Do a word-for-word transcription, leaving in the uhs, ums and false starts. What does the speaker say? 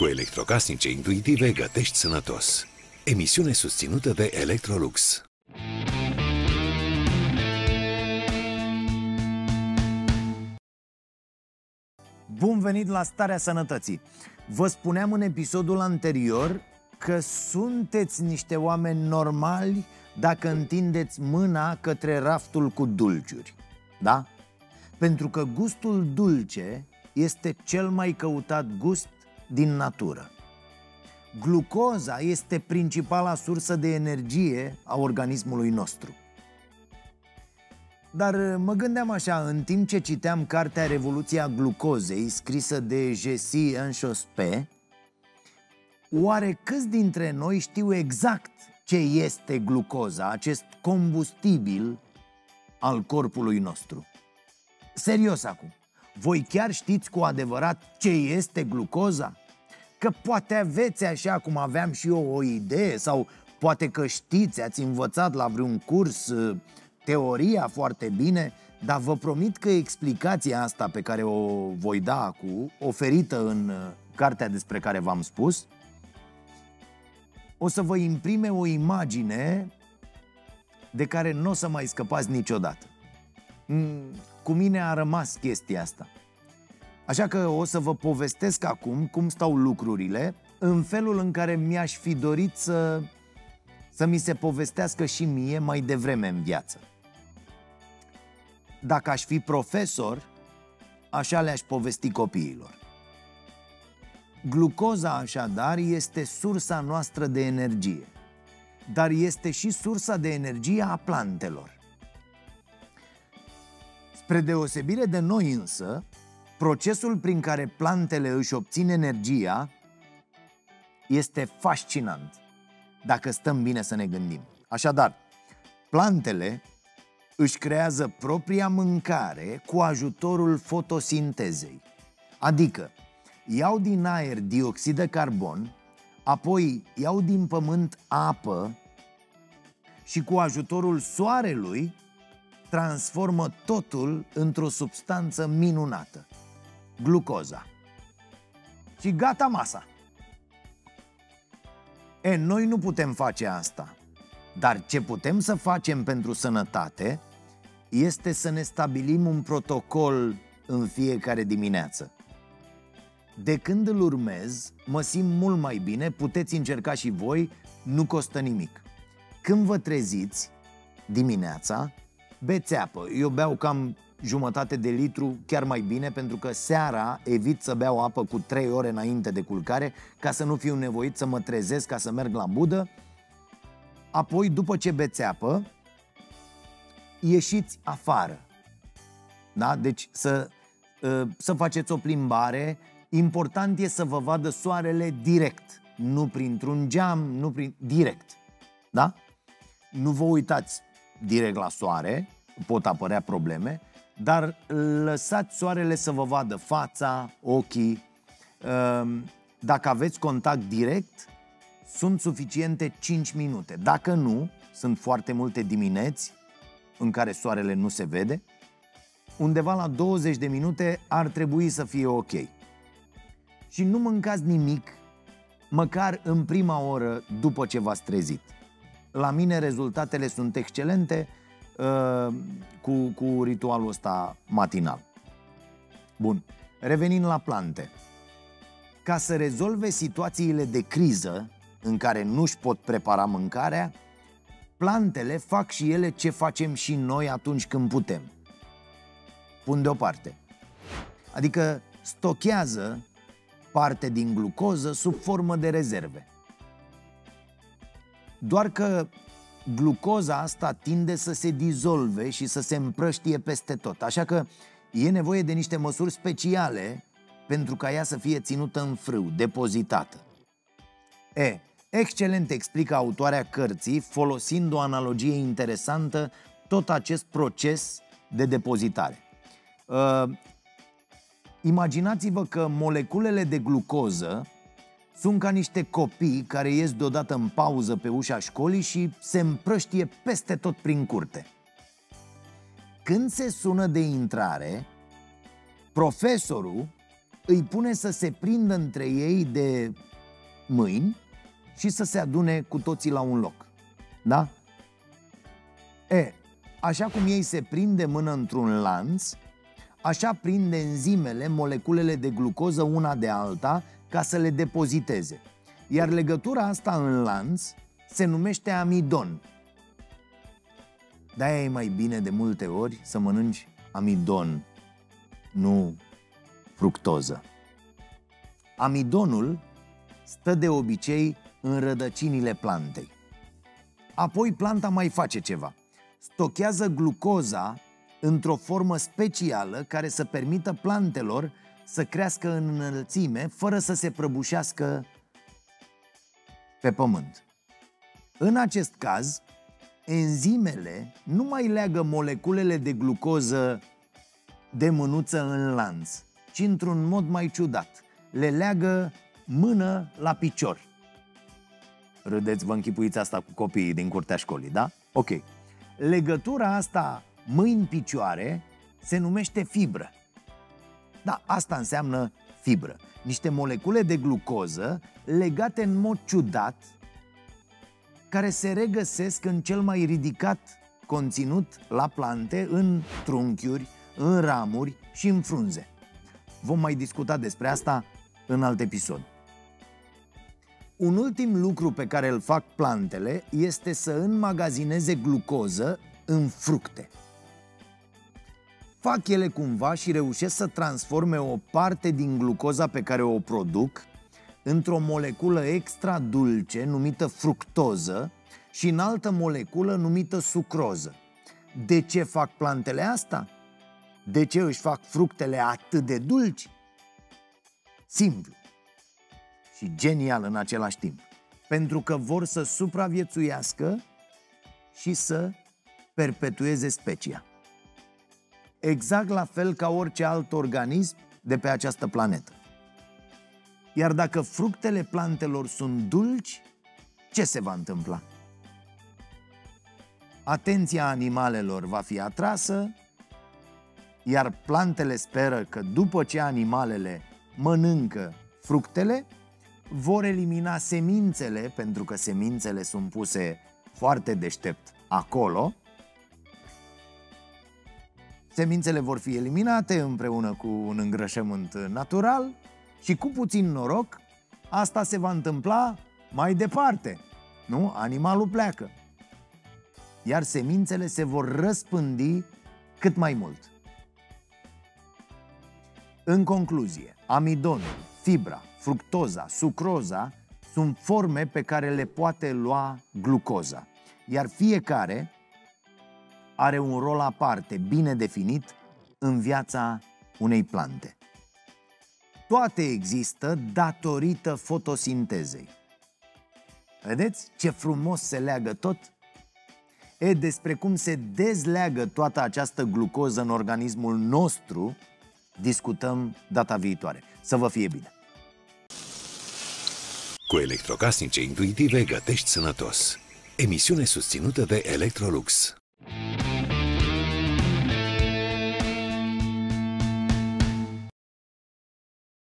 Cu electrocasnice intuitive gătești sănătos. Emisiune susținută de Electrolux. Bun venit la Starea Sănătății! Vă spuneam în episodul anterior că sunteți niște oameni normali dacă întindeți mâna către raftul cu dulciuri, da? Pentru că gustul dulce este cel mai căutat gust din natură. Glucoza este principala sursă de energie a organismului nostru. Dar mă gândeam așa, în timp ce citeam cartea Revoluția Glucozei, scrisă de Jessie Inchauspé, oare câți dintre noi știu exact ce este glucoza, acest combustibil al corpului nostru? Serios acum, voi chiar știți cu adevărat ce este glucoza? Că poate aveți, așa cum aveam și eu, o idee, sau poate că știți, ați învățat la vreun curs teoria foarte bine, dar vă promit că explicația asta pe care o voi da acum, oferită în cartea despre care v-am spus, o să vă imprime o imagine de care nu o să mai scăpați niciodată. Cu mine a rămas chestia asta. Așa că o să vă povestesc acum cum stau lucrurile, în felul în care mi-aș fi dorit să, să mi se povestească și mie mai devreme în viață. Dacă aș fi profesor, așa le-aș povesti copiilor. Glucoza, așadar, este sursa noastră de energie, dar este și sursa de energie a plantelor. Spre deosebire de noi însă, procesul prin care plantele își obțin energia este fascinant, dacă stăm bine să ne gândim. Așadar, plantele își creează propria mâncare cu ajutorul fotosintezei, adică iau din aer dioxid de carbon, apoi iau din pământ apă și cu ajutorul soarelui transformă totul într-o substanță minunată, glucoza. Și gata masa! E, noi nu putem face asta, dar ce putem să facem pentru sănătate este să ne stabilim un protocol în fiecare dimineață. De când îl urmez, mă simt mult mai bine, puteți încerca și voi, nu costă nimic. Când vă treziți dimineața, beți apă. Eu beau cam jumătate de litru, chiar mai bine, pentru că seara evit să beau apă cu trei ore înainte de culcare, ca să nu fiu nevoit să mă trezesc ca să merg la budă. Apoi, după ce beți apă, ieșiți afară. Da? Deci să, să faceți o plimbare. Important e să vă vadă soarele direct, nu printr-un geam, nu prin... direct. Da? Nu vă uitați direct la soare, pot apărea probleme, dar lăsați soarele să vă vadă fața, ochii. Dacă aveți contact direct, sunt suficiente cinci minute. Dacă nu, sunt foarte multe dimineți în care soarele nu se vede, undeva la douăzeci de minute ar trebui să fie ok. Și nu mâncați nimic, măcar în prima oră după ce v-ați trezit. La mine rezultatele sunt excelente uh, cu, cu ritualul ăsta matinal. Bun, revenind la plante. Ca să rezolve situațiile de criză în care nu-și pot prepara mâncarea, plantele fac și ele ce facem și noi atunci când putem. Pun deoparte. Adică stochează parte din glucoză sub formă de rezerve. Doar că glucoza asta tinde să se dizolve și să se împrăștie peste tot, așa că e nevoie de niște măsuri speciale pentru ca ea să fie ținută în frâu, depozitată. E, excelent explică autoarea cărții, folosind o analogie interesantă, tot acest proces de depozitare. Uh, Imaginați-vă că moleculele de glucoză sunt ca niște copii care ies deodată în pauză pe ușa școlii și se împrăștie peste tot prin curte. Când se sună de intrare, profesorul îi pune să se prindă între ei de mâini și să se adune cu toții la un loc. Da? E, așa cum ei se prind de mână într-un lanț, așa prind enzimele, moleculele de glucoză una de alta ca să le depoziteze. Iar legătura asta în lanț se numește amidon. De-aia e mai bine de multe ori să mănânci amidon, nu fructoză. Amidonul stă de obicei în rădăcinile plantei. Apoi planta mai face ceva. Stochează glucoza într-o formă specială care să permită plantelor să crească în înălțime fără să se prăbușească pe pământ. În acest caz, enzimele nu mai leagă moleculele de glucoză de mânuță în lanț, ci într-un mod mai ciudat. Le leagă mână la picior. Râdeți, vă închipuiți asta cu copiii din curtea școlii, da? Ok. Legătura asta mâini-picioare se numește fibră. Da, asta înseamnă fibră. Niște molecule de glucoză legate în mod ciudat, care se regăsesc în cel mai ridicat conținut la plante, în trunchiuri, în ramuri și în frunze. Vom mai discuta despre asta în alt episod. Un ultim lucru pe care îl fac plantele este să înmagazineze glucoză în fructe. Fac ele cumva și reușesc să transforme o parte din glucoza pe care o produc într-o moleculă extra dulce numită fructoză și în altă moleculă numită sucroză. De ce fac plantele asta? De ce își fac fructele atât de dulci? Simplu și genial în același timp. Pentru că vor să supraviețuiască și să perpetueze specia. Exact la fel ca orice alt organism de pe această planetă. Iar dacă fructele plantelor sunt dulci, ce se va întâmpla? Atenția animalelor va fi atrasă, iar plantele speră că după ce animalele mănâncă fructele, vor elimina semințele, pentru că semințele sunt puse foarte deștept acolo. Semințele vor fi eliminate împreună cu un îngrășământ natural și cu puțin noroc, asta se va întâmpla mai departe, nu? Animalul pleacă. Iar semințele se vor răspândi cât mai mult. În concluzie, amidonul, fibra, fructoza, sucroza sunt forme pe care le poate lua glucoza, iar fiecare are un rol aparte, bine definit, în viața unei plante. Toate există datorită fotosintezei. Vedeți ce frumos se leagă tot? E, despre cum se dezleagă toată această glucoză în organismul nostru, discutăm data viitoare. Să vă fie bine! Cu electrocasnice intuitive gătești sănătos. Emisiune susținută de Electrolux.